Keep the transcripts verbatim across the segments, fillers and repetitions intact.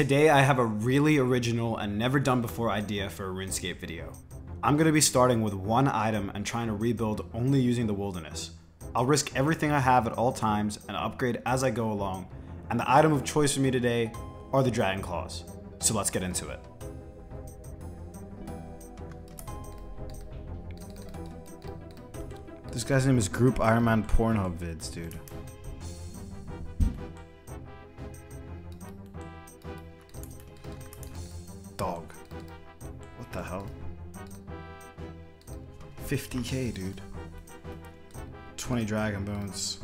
Today I have a really original and never done before idea for a RuneScape video. I'm going to be starting with one item and trying to rebuild only using the wilderness. I'll risk everything I have at all times and upgrade as I go along, and the item of choice for me today are the Dragon Claws. So let's get into it. This guy's name is Group Iron Man Pornhub Vids, dude. Dog. What the hell? fifty K, dude. twenty dragon bones.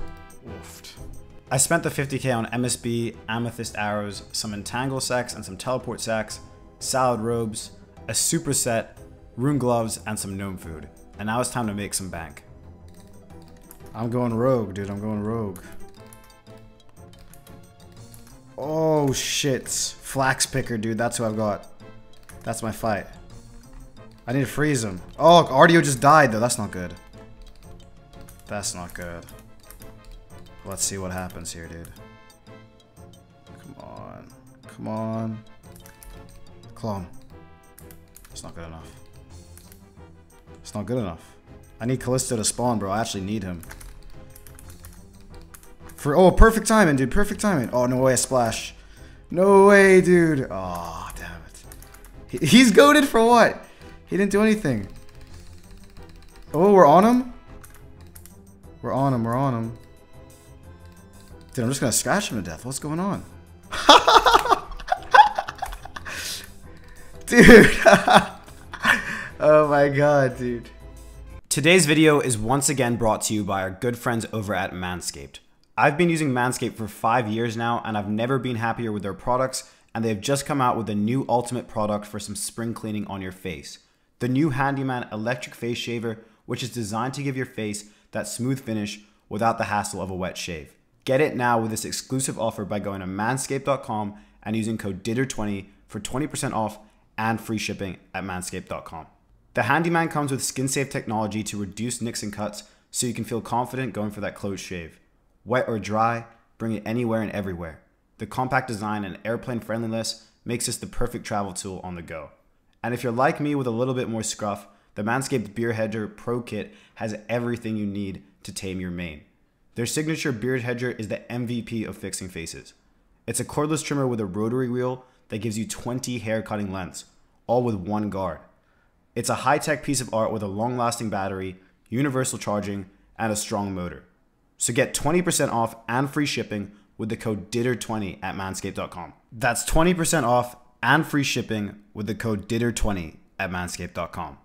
Oofed. I spent the fifty K on M S B, amethyst arrows, some entangle sacks and some teleport sacks, salad robes, a superset, rune gloves, and some gnome food. And now it's time to make some bank. I'm going rogue, dude. I'm going rogue. Oh, shit. Flax picker, dude. That's who I've got. That's my fight. I need to freeze him. Oh, Ardeo just died, though. That's not good. That's not good. Let's see what happens here, dude. Come on. Come on. Claw him. That's not good enough. It's not good enough. I need Kalisto to spawn, bro. I actually need him. For oh, perfect timing, dude. Perfect timing. Oh, no way. I splash. No way, dude. Oh, damn it. He, he's goated for what? He didn't do anything. Oh, we're on him? We're on him. We're on him. Dude, I'm just going to scratch him to death. What's going on? Dude. Oh, my God, dude. Today's video is once again brought to you by our good friends over at Manscaped. I've been using Manscaped for five years now, and I've never been happier with their products, and they've just come out with a new ultimate product for some spring cleaning on your face. The new Handyman Electric Face Shaver, which is designed to give your face that smooth finish without the hassle of a wet shave. Get it now with this exclusive offer by going to manscaped dot com and using code DITTER twenty for twenty percent off and free shipping at manscaped dot com. The Handyman comes with skin-safe technology to reduce nicks and cuts so you can feel confident going for that close shave. Wet or dry, bring it anywhere and everywhere. The compact design and airplane friendliness makes this the perfect travel tool on the go. And if you're like me with a little bit more scruff, the Manscaped Beard Hedger Pro Kit has everything you need to tame your mane. Their signature beard hedger is the M V P of fixing faces. It's a cordless trimmer with a rotary wheel that gives you twenty hair cutting lengths, all with one guard. It's a high-tech piece of art with a long-lasting battery, universal charging, and a strong motor. So get twenty percent off and free shipping with the code DITTER twenty at manscaped dot com. That's twenty percent off and free shipping with the code DITTER twenty at manscaped dot com.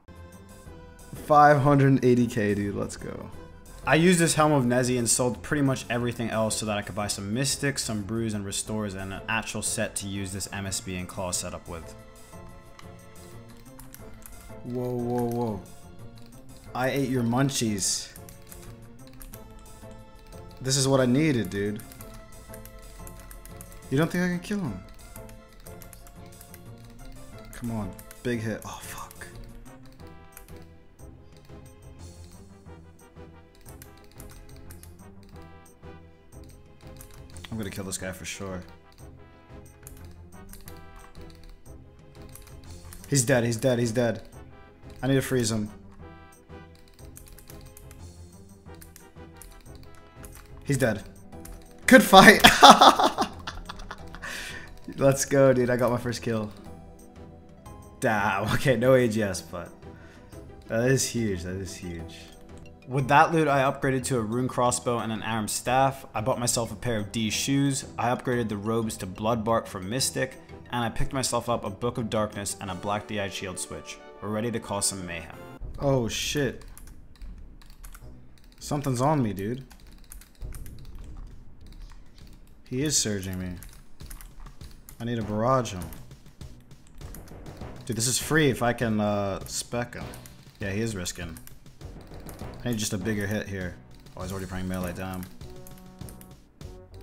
five hundred eighty K, dude. Let's go. I used this Helm of Nezzy and sold pretty much everything else so that I could buy some Mystics, some Brews and Restores, and an actual set to use this M S B and Claw setup with. Whoa, whoa, whoa. I ate your munchies. This is what I needed, dude. You don't think I can kill him? Come on. Big hit. Oh, fuck. I'm gonna kill this guy for sure. He's dead, he's dead, he's dead. I need to freeze him. He's dead. Good fight! Let's go, dude. I got my first kill. Damn. Okay, no A G S, but that is huge. That is huge. With that loot, I upgraded to a Rune Crossbow and an Arma Staff. I bought myself a pair of D Shoes. I upgraded the robes to Bloodbark from Mystic. And I picked myself up a Book of Darkness and a Black D I Shield switch. We're ready to cause some mayhem. Oh, shit. Something's on me, dude. He is surging me. I need to barrage him. Dude, this is free if I can uh, spec him. Yeah, he is risking. I need just a bigger hit here. Oh, he's already playing melee, damn.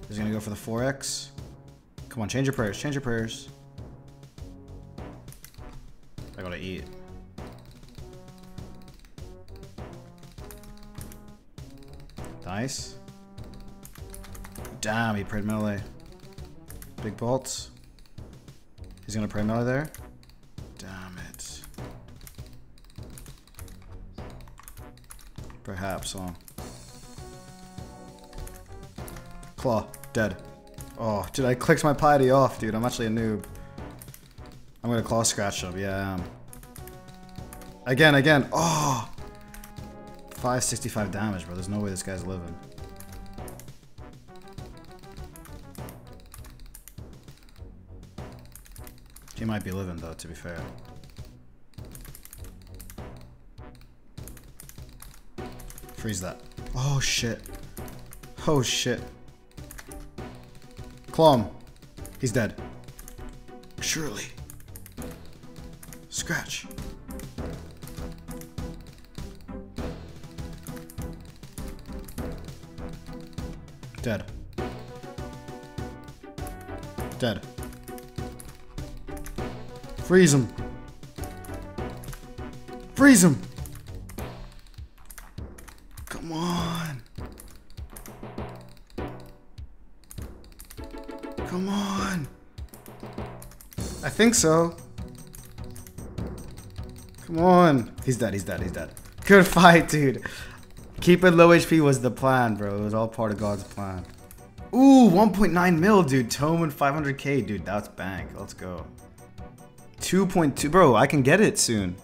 He's gonna go for the four X. Come on, change your prayers, change your prayers. I gotta eat. Nice. Damn, he prayed melee. Big bolts. He's gonna pray melee there. Damn it. Perhaps, huh? Claw. Dead. Oh, dude, I clicked my piety off, dude. I'm actually a noob. I'm gonna claw scratch him. Yeah, I am. Again, again. Oh! five sixty-five damage, bro. There's no way this guy's living. He might be living, though, to be fair. Freeze that. Oh, shit. Oh, shit. Claw him. He's dead. Surely. Scratch. Dead. Dead. Freeze him. Freeze him. Come on. Come on. I think so. Come on. He's dead. He's dead. He's dead. Good fight, dude. Keeping low H P was the plan, bro. It was all part of God's plan. Ooh, one point nine mil, dude. Tome and five hundred K, dude. That's bank. Let's go. two point two, bro, I can get it soon.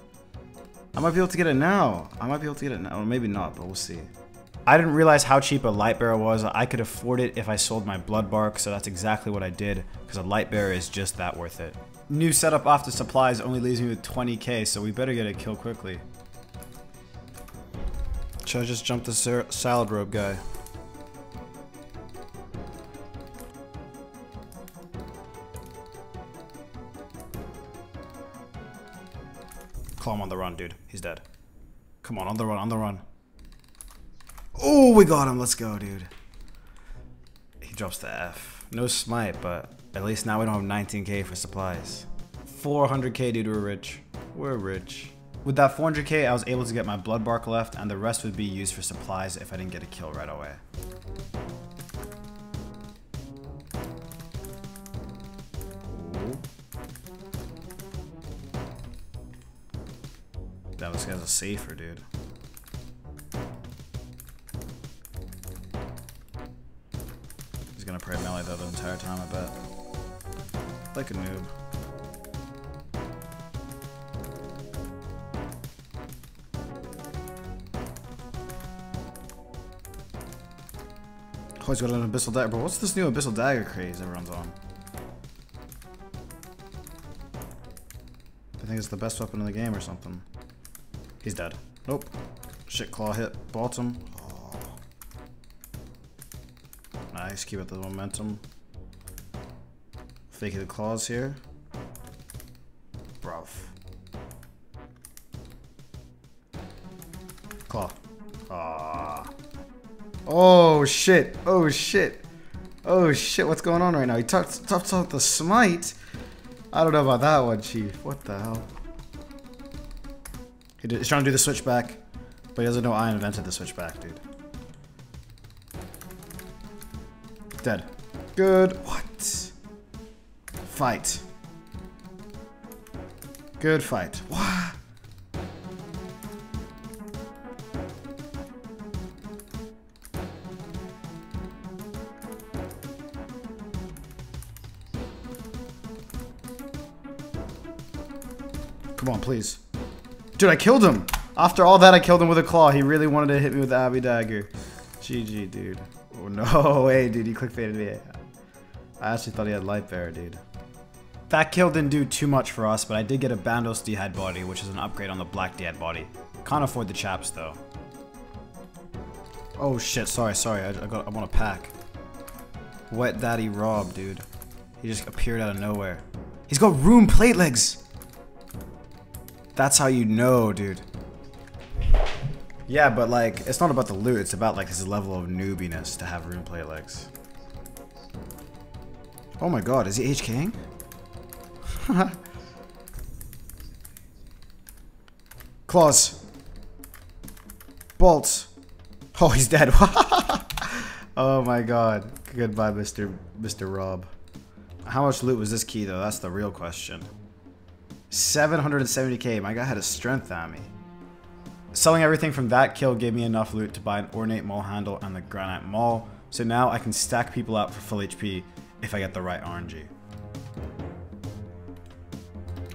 I might be able to get it now. I might be able to get it now, or maybe not, but we'll see. I didn't realize how cheap a Light Bearer was. I could afford it if I sold my Bloodbark, so that's exactly what I did, because a Light Bearer is just that worth it. New setup after supplies only leaves me with twenty K, so we better get a kill quickly. Should I just jump the salad rope guy? Claw him on the run, dude. He's dead. Come on, on the run, on the run. Oh, we got him. Let's go, dude. He drops the F. No smite, but at least now we don't have nineteen K for supplies. four hundred K, dude. We're rich. We're rich. With that four hundred K, I was able to get my Bloodbark left, and the rest would be used for supplies if I didn't get a kill right away. That was guys a safer, dude. He's gonna pray melee though the entire time, I bet. Like a noob. Oh, he's got an Abyssal Dagger. But what's this new Abyssal Dagger craze everyone's on? I think it's the best weapon in the game or something. He's dead. Nope. Shit, claw hit. Baltum. Oh. Nice. Keep up the momentum. Faking the claws here. Bruv. Claw. Ah. Oh shit. Oh shit. Oh shit. What's going on right now? He talks about the smite. I don't know about that one, Chief. What the hell? He's trying to do the switchback, but he doesn't know I invented the switchback, dude. Dead. Good. What? Fight. Good fight. What? Come on, please. Dude, I killed him! After all that, I killed him with a claw. He really wanted to hit me with the Abyssal Dagger. G G, dude. Oh, no way, dude. He clickbaited me. I actually thought he had Light Bearer, dude. That kill didn't do too much for us, but I did get a Bandos D'hide body, which is an upgrade on the Black D'hide body. Can't afford the chaps, though. Oh, shit. Sorry, sorry. I, I, got, I want a pack. Wet Daddy Rob, dude. He just appeared out of nowhere. He's got Rune Plate Legs! That's how you know, dude. Yeah, but like, it's not about the loot. It's about like this level of noobiness to have Rune Plate Legs. Oh my god, is he H K ing? Claws. Bolts. Oh, he's dead. Oh my god. Goodbye, Mister Mister Rob. How much loot was this key, though? That's the real question. seven hundred seventy K. My guy had a strength on me. Selling everything from that kill gave me enough loot to buy an ornate maul handle and the granite maul. So now I can stack people out for full H P if I get the right R N G.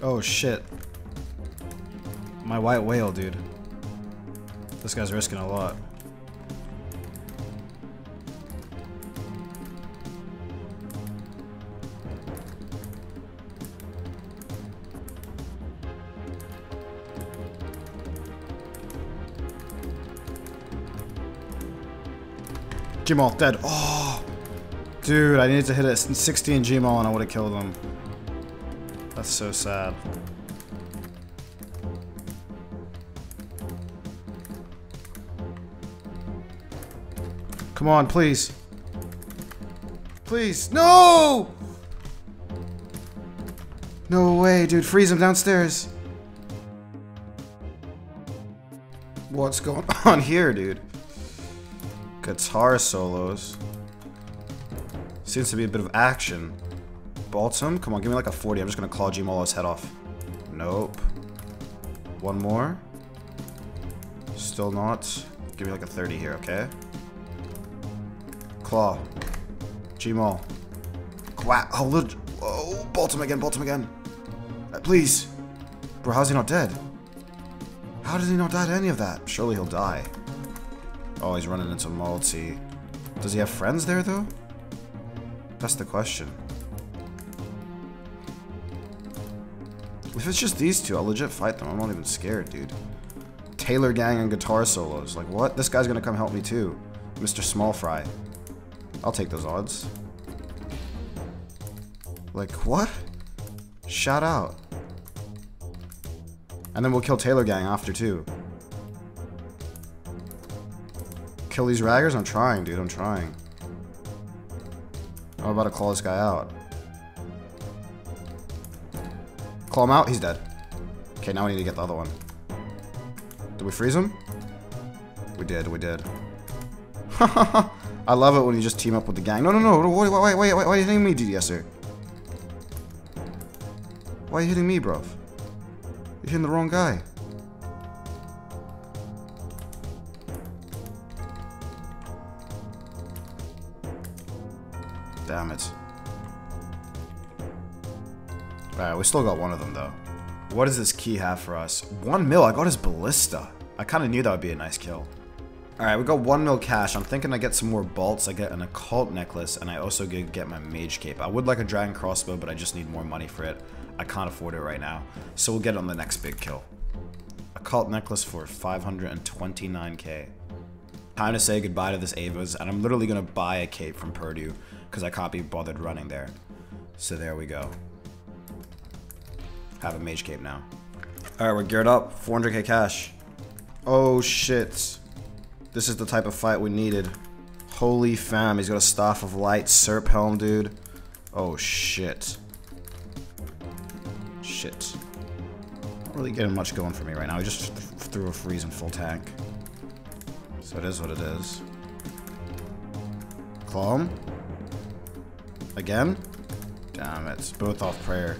Oh shit. My white whale, dude. This guy's risking a lot. Gmall dead. Oh, dude, I needed to hit a sixteen Gmall and I would have killed him. That's so sad. Come on, please. Please. No! No way, dude. Freeze him downstairs. What's going on here, dude? Guitar solos. Seems to be a bit of action. Baltum, come on, give me like a forty. I'm just gonna claw Gmolo's head off. Nope. One more. Still not. Give me like a thirty here, okay? Claw. Gmol. Quack. Oh, little. Oh, Baltum again, Baltum again. Uh, please. Bro, how's he not dead? How does he not die to any of that? Surely he'll die. Oh, he's running into multi. Does he have friends there, though? That's the question. If it's just these two, I'll legit fight them. I'm not even scared, dude. Taylor Gang and guitar solos. Like, what? This guy's gonna come help me, too. Mister Small Fry. I'll take those odds. Like, what? Shout out. And then we'll kill Taylor Gang after, too. Kill these raggers? I'm trying, dude. I'm trying. I'm about to claw this guy out. Claw him out? He's dead. Okay, now we need to get the other one. Did we freeze him? We did, we did. I love it when you just team up with the gang. No, no, no. Wait, wait, wait, wait. Why are you hitting me, DDSer? Why are you hitting me, bro? You're hitting the wrong guy. Damn it. Alright, we still got one of them, though. What does this key have for us? One mil. I got his ballista. I kind of knew that would be a nice kill. Alright, we got one mil cash. I'm thinking I get some more bolts. I get an occult necklace, and I also get my mage cape. I would like a dragon crossbow, but I just need more money for it. I can't afford it right now. So we'll get it on the next big kill. Occult necklace for five hundred twenty-nine K. Time to say goodbye to this Ava's, and I'm literally going to buy a cape from Purdue, because I can't be bothered running there. So there we go. Have a mage cape now. Alright, we're geared up. four hundred K cash. Oh shit. This is the type of fight we needed. Holy fam, he's got a Staff of Light, Serp Helm, dude. Oh shit. Shit. Not really getting much going for me right now. He just th threw a freeze in full tank. So it is what it is. Claw him. Again? Damn it. Both off prayer.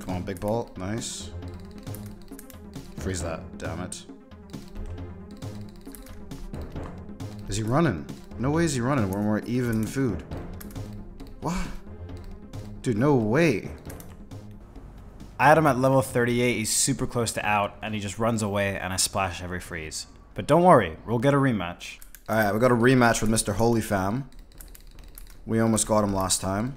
Come on, big bolt. Nice. Freeze that. Damn it. Is he running? No way is he running. We're more even food. What? Dude, no way. I had him at level thirty-eight. He's super close to out, and he just runs away, and I splash every freeze. But don't worry. We'll get a rematch. Alright, we got a rematch with Mister Holy Fam. We almost got him last time.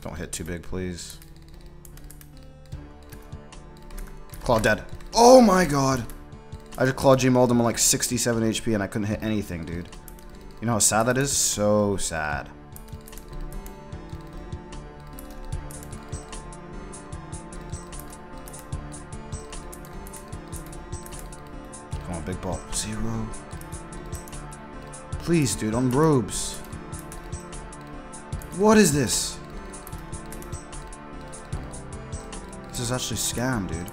Don't hit too big, please. Claw dead. Oh my god! I just clawed Gmauled him on like sixty-seven H P and I couldn't hit anything, dude. You know how sad that is? So sad. Big ball. Zero. Please, dude, on robes. What is this? This is actually a scam, dude.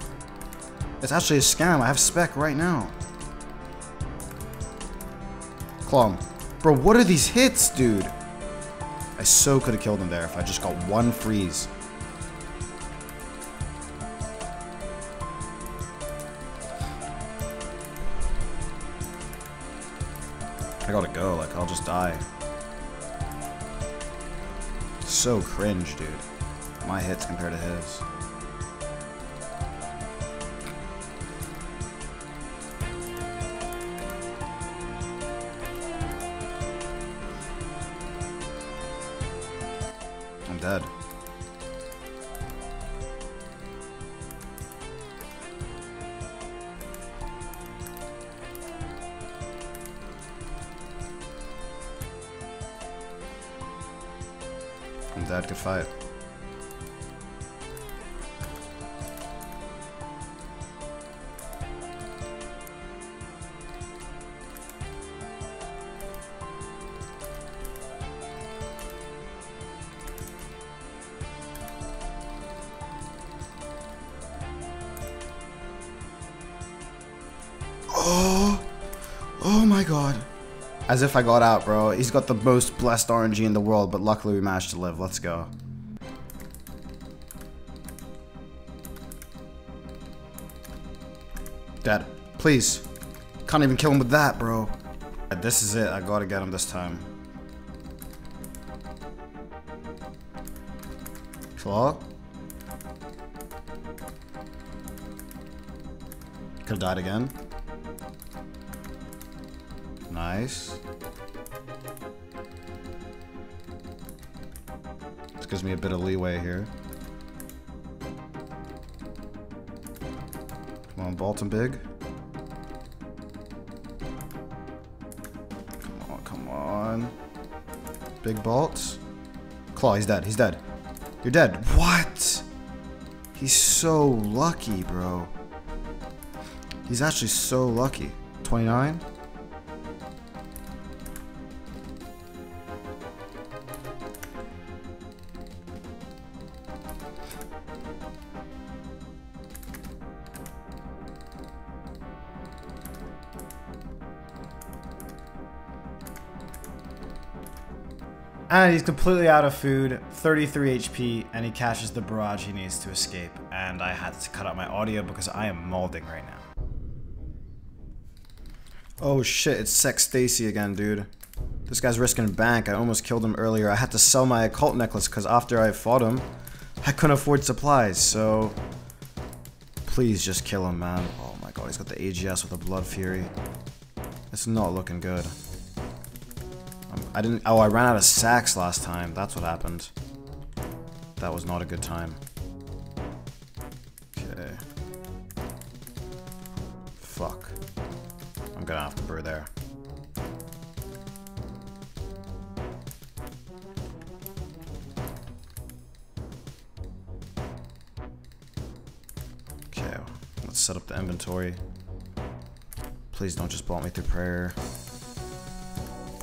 It's actually a scam. I have spec right now. Clump. Bro, what are these hits, dude? I so could have killed him there if I just got one freeze. I gotta go, like, I'll just die. So cringe, dude. My hits compared to his. I'm dead. I'm dead, good fight. As if I got out, bro. He's got the most blessed R N G in the world, but luckily we managed to live. Let's go. Dead. Please. Can't even kill him with that, bro. This is it. I gotta get him this time. Claw? Could've died again. Nice. This gives me a bit of leeway here. Come on, Baltum big. Come on, come on. Big Balt. Claw, he's dead, he's dead. You're dead. What? He's so lucky, bro. He's actually so lucky. twenty-nine? And he's completely out of food, thirty-three H P, and he catches the barrage he needs to escape. And I had to cut out my audio because I am molding right now. Oh shit, it's Sex Stacy again, dude. This guy's risking bank. I almost killed him earlier. I had to sell my occult necklace because after I fought him, I couldn't afford supplies, so... Please just kill him, man. Oh my god, he's got the A G S with a Blood Fury. It's not looking good. I didn't- oh, I ran out of sacks last time. That's what happened. That was not a good time. Okay. Fuck. I'm gonna have to brew there. Okay, let's set up the inventory. Please don't just block me through prayer.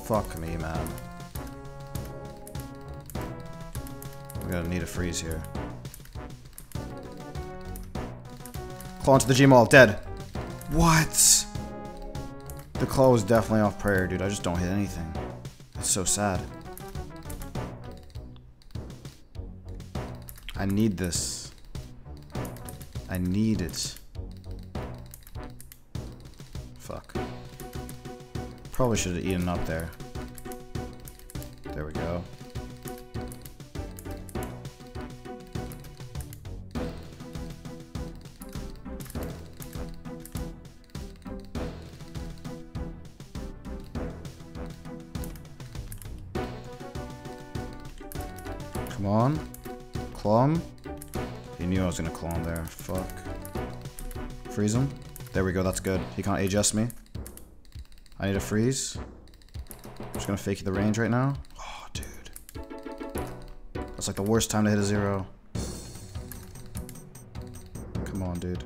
Fuck me, man. We're gonna need a freeze here. Claw into the G-Maul, dead. What? The claw was definitely off prayer, dude. I just don't hit anything. That's so sad. I need this. I need it. Fuck. Probably should have eaten up there. There we go. Come on. Clom. He knew I was gonna clom there. Fuck. Freeze him. There we go, that's good. He can't adjust me. I need a freeze. I'm just gonna fake you the range right now. Oh, dude. That's like the worst time to hit a zero. Come on, dude.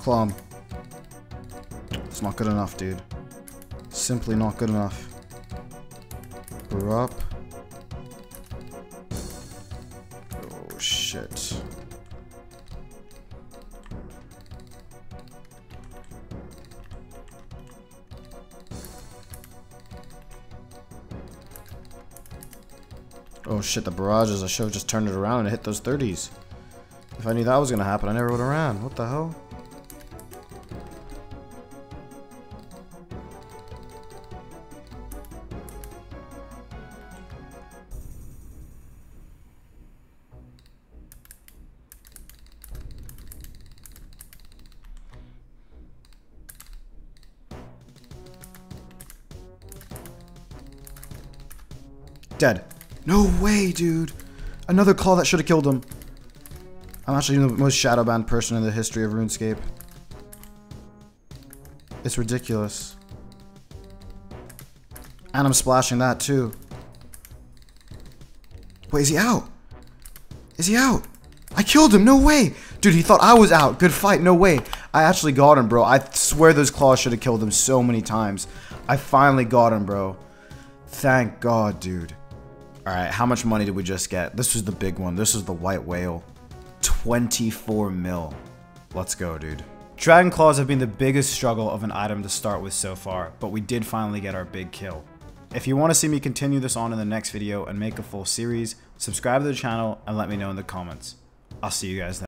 Clum. It's not good enough, dude. Simply not good enough. We're up. Oh, shit. Oh shit, the barrages. I should've just turned it around and hit those thirties. If I knew that was gonna happen, I never would've ran. What the hell? Dead. No way, dude. Another claw that should have killed him. I'm actually the most shadow-banned person in the history of RuneScape. It's ridiculous. And I'm splashing that, too. Wait, is he out? Is he out? I killed him. No way. Dude, he thought I was out. Good fight. No way. I actually got him, bro. I swear those claws should have killed him so many times. I finally got him, bro. Thank God, dude. Alright, how much money did we just get? This was the big one. This is the white whale. twenty-four mil. Let's go, dude. Dragon Claws have been the biggest struggle of an item to start with so far, but we did finally get our big kill. If you want to see me continue this on in the next video and make a full series, subscribe to the channel and let me know in the comments. I'll see you guys then.